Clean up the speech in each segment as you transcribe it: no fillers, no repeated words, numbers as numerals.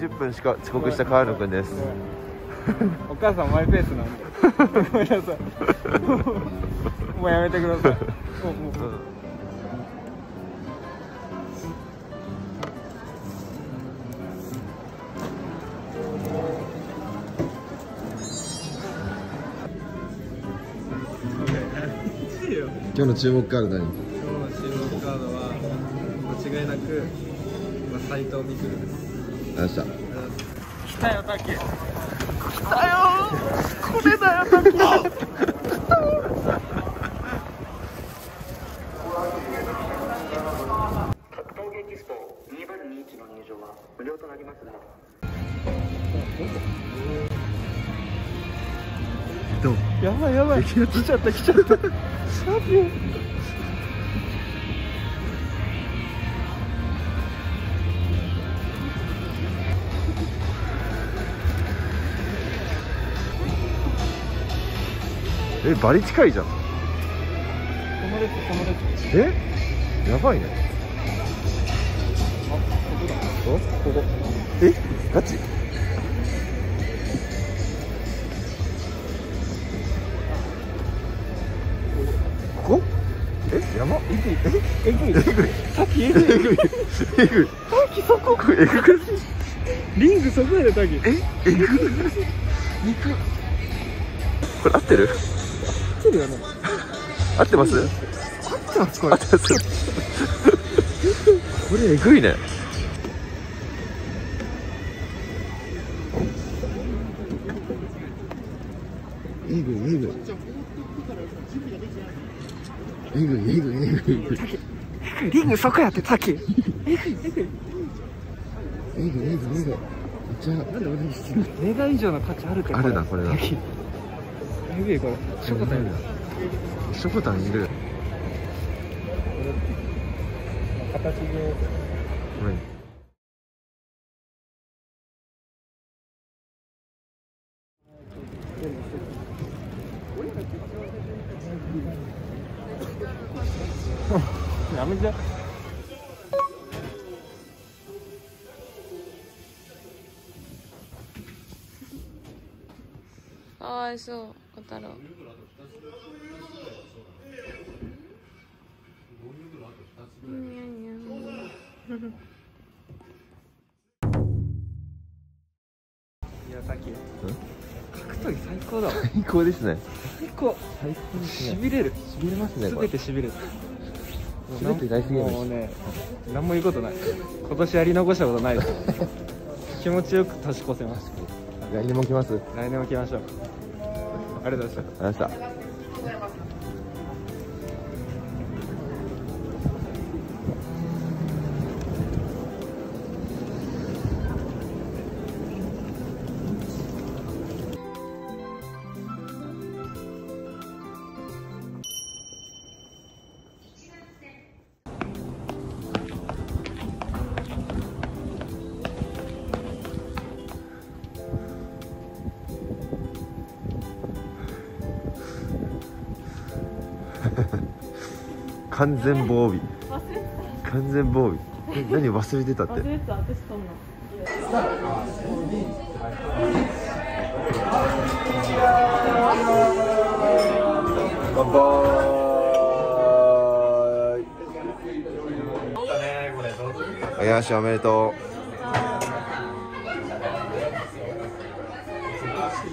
20分しか遅刻した川野くんです。お母さんマイペースなんでごめんなさい、もうやめてください。今日の注目カード何？今日の注目カードは間違いなく斉藤みくるです。ありがとうございました。来たよ滝。来たよ。これだよ滝。格闘技エキスポ2021の入場は無料となりますが。どう？やばいやばい。来ちゃった。サビオ。え、バリ近いじゃん。え、やばいね。ここ。え、ガチ。ここ。え、山。えぐい。さっきえぐい。滝そこ。えぐく。リングそこやで滝。えぐい。肉。これ合ってる？合ってます？合ってます。これえぐいね。えぐい。リングそこやってさっき。えぐい。じゃあメガ以上の価値あるか。あるなこれな。ショコタンいる。形で。やめちゃ。かわいそう小太郎。いやさっき格闘技最高だわ。最高ですね。しびれる。すべてしびれる。もうね、何も言うことない。今年やり残したことないです。気持ちよく年越せました。来年も来ます。来年も来ましょう。ありがとうございました。完全防備。何忘れてたって。私そんな。よしおめでとう。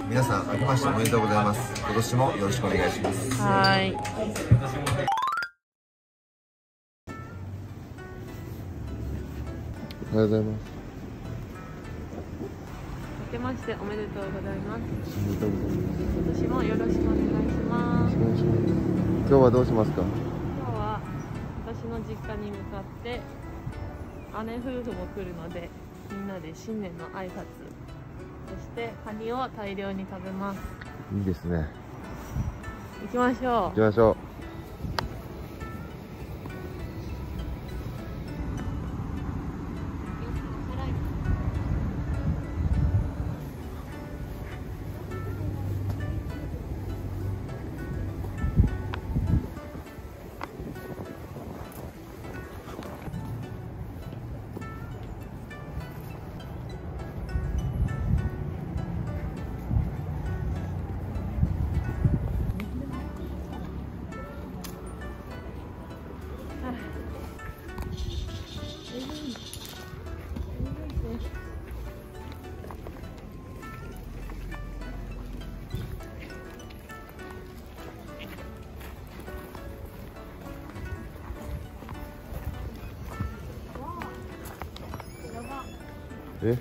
皆さん明けましておめでとうございます。今年もよろしくお願いします。はい、おはようございます。明けましておめでとうございます。今年もよろしくお願いします。今日はどうしますか？今日は私の実家に向かって姉夫婦も来るので、みんなで新年の挨拶、そしてカニを大量に食べます。いいですね。行きましょう。え？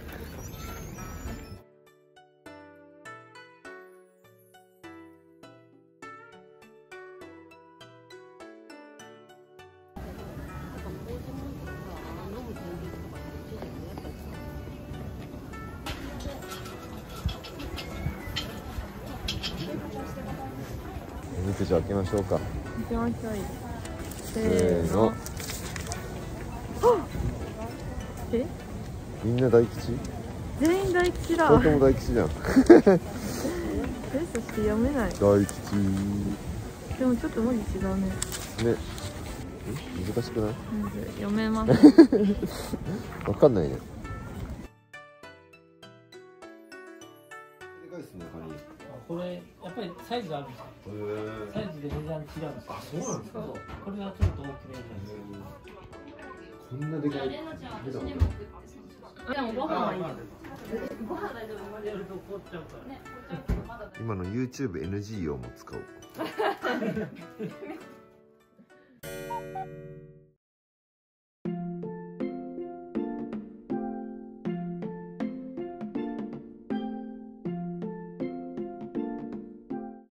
おみくじ開けましょうか。せーの。え？みんな大吉？全員大吉だ。とても大吉じゃん。え、そして読めない。大吉。でもちょっと文字違うね。ね。難しくない？読めます。わかんないね。これやっぱりサイズあるんですよ。サイズで値段違うんですよ。あ、そうなんですか。これはちょっと大きめです。こんなでかい。でもご飯はいい。ご飯大丈夫。今の YouTube NG 用も使おう。